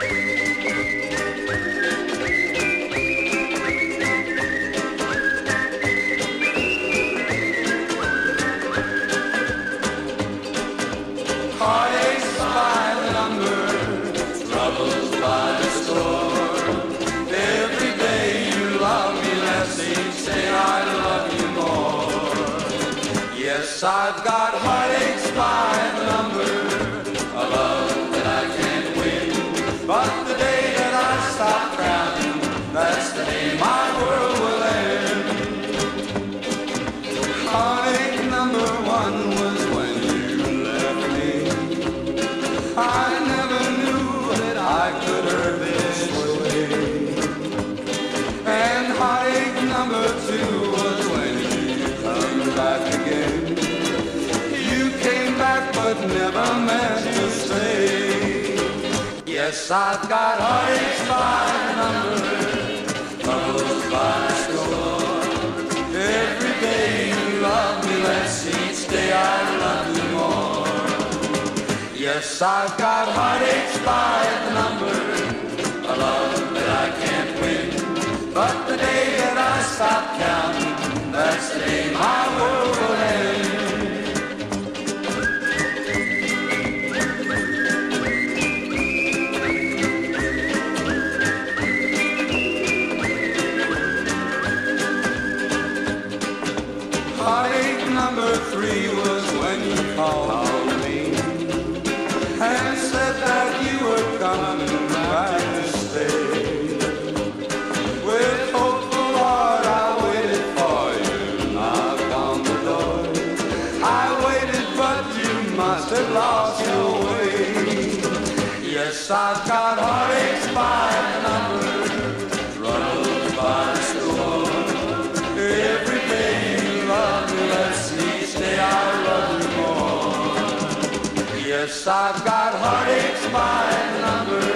Heartaches by the number, troubles by the score. Every day you love me less, each day I love you more. Yes, I've got heartaches by the number, a love that I can't win. But the day that I stop counting, that's the day my world will end. Heartache number one was when you left me. I never knew that I could hurt this way. And heartache number two was when you come back again. You came back but never meant to stay. Yes, I've got heartaches by the number, troubles by the score. Every day you love me less, each day I love you more. Yes, I've got heartaches by the number, a love that I can't win. But the day that I stop counting, that's the day my world will end. Heartache number three was when you called me and said that you were coming back to stay. With hopeful heart I waited for you, knocked on the door. I waited but you must have lost your way. Yes, I've got heartaches by the number, troubles by the score. Every day I've got heartaches by the number.